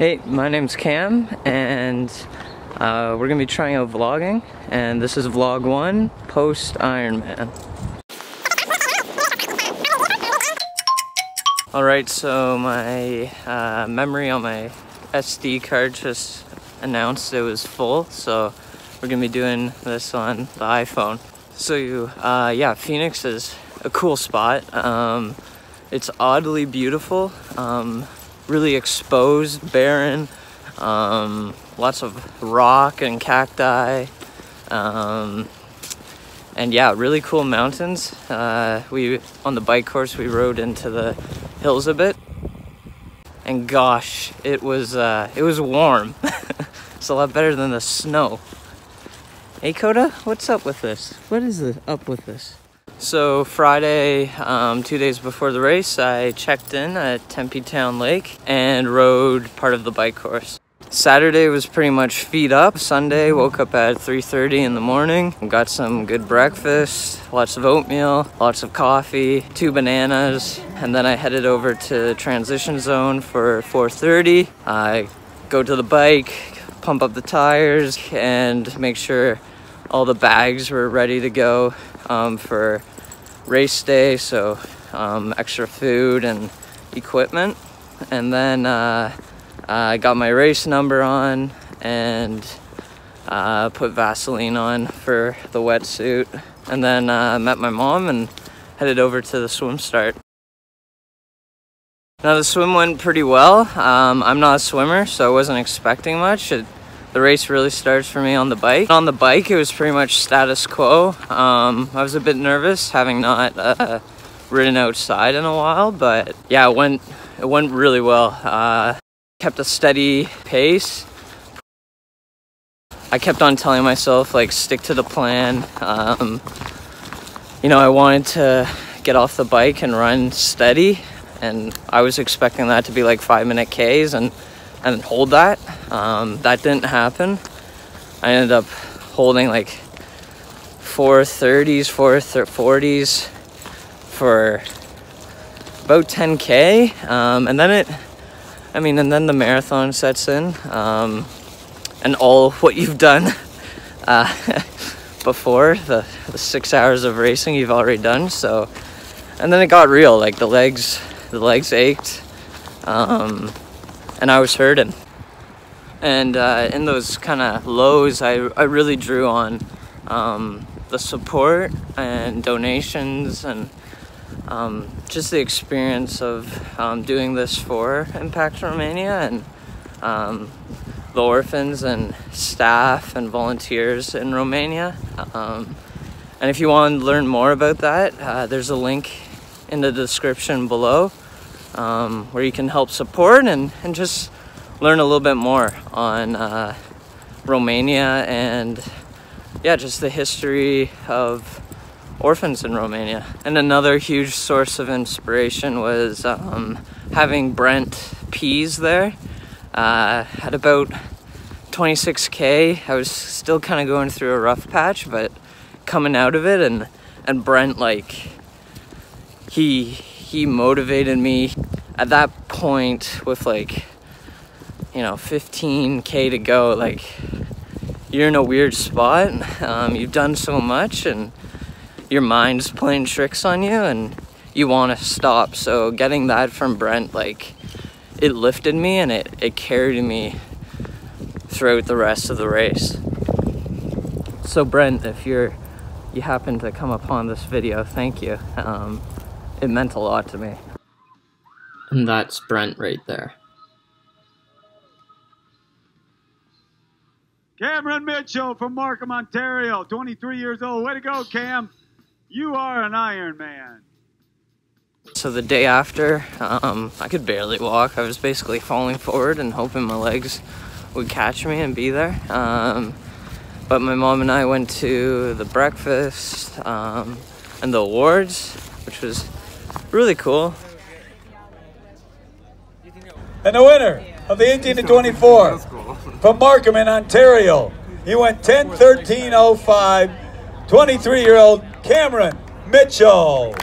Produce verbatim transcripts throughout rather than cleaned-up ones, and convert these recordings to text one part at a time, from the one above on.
Hey, my name's Cam, and uh, we're gonna be trying out vlogging, and this is vlog one, post Ironman. Alright, so my uh, memory on my S D card just announced it was full, so we're gonna be doing this on the iPhone. So, uh, yeah, Phoenix is a cool spot. Um, it's oddly beautiful. Um, really exposed, barren, um, lots of rock and cacti, um, and yeah, really cool mountains. Uh, we, on the bike course, we rode into the hills a bit, and gosh, it was, uh, it was warm. It's a lot better than the snow. Hey Kona, what's up with this? What is the, up with this? So Friday, um, two days before the race, I checked in at Tempe Town Lake and rode part of the bike course. Saturday was pretty much feet up. Sunday, woke up at three thirty in the morning, got some good breakfast, lots of oatmeal, lots of coffee, two bananas, and then I headed over to transition zone for four thirty. I go to the bike, pump up the tires, and make sure all the bags were ready to go um, for race day, so um, extra food and equipment. And then uh, I got my race number on and uh, put Vaseline on for the wetsuit. And then uh, met my mom and headed over to the swim start. Now the swim went pretty well. Um, I'm not a swimmer, so I wasn't expecting much. It, The race really starts for me on the bike. On the bike, it was pretty much status quo. Um, I was a bit nervous, having not uh, ridden outside in a while, but yeah, it went, it went really well. Uh, kept a steady pace. I kept on telling myself, like, stick to the plan. Um, you know, I wanted to get off the bike and run steady, and I was expecting that to be like five minute Ks, and and hold that. Um, that didn't happen. I ended up holding like four thirties, four forties for about ten K. Um, and then it, I mean, and then the marathon sets in, um, and all what you've done uh, before, the, the six hours of racing you've already done. So, and then it got real, like the legs, the legs ached. Um, And I was hurting. And uh, in those kind of lows, I, I really drew on um, the support and donations and um, just the experience of um, doing this for Impact Romania and um, the orphans and staff and volunteers in Romania. Um, and if you want to learn more about that, uh, there's a link in the description below. Um, where you can help support and, and just learn a little bit more on uh, Romania and, yeah, just the history of orphans in Romania. And another huge source of inspiration was um, having Brent Pease there. Uh, at about twenty-six K, I was still kind of going through a rough patch, but coming out of it, and, and Brent, like, he... He motivated me at that point with, like, you know, fifteen K to go. Like, you're in a weird spot. Um, you've done so much and your mind's playing tricks on you and you want to stop. So getting that from Brent, like, it lifted me and it, it carried me throughout the rest of the race. So Brent, if you're, you happen to come upon this video, thank you. Um, It meant a lot to me. And that's Brent right there. Cameron Mitchell from Markham, Ontario, twenty-three years old. Way to go, Cam. You are an Ironman. So the day after, um, I could barely walk. I was basically falling forward and hoping my legs would catch me and be there. Um, but my mom and I went to the breakfast um, and the awards, which was really cool. And the winner of the eighteen to twenty-four from Markham in Ontario, he went ten thirteen oh five, twenty-three-year-old Cameron Mitchell.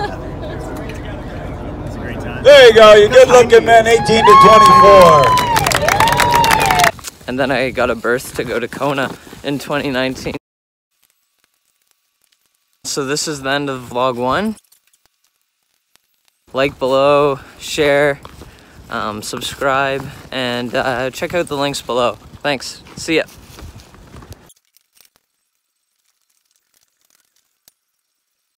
It's a great time. There you go, you good looking men, eighteen to twenty-four. And then I got a berth to go to Kona in twenty nineteen. So this is the end of vlog one. Like below, share, um, subscribe, and uh, check out the links below. Thanks, see ya.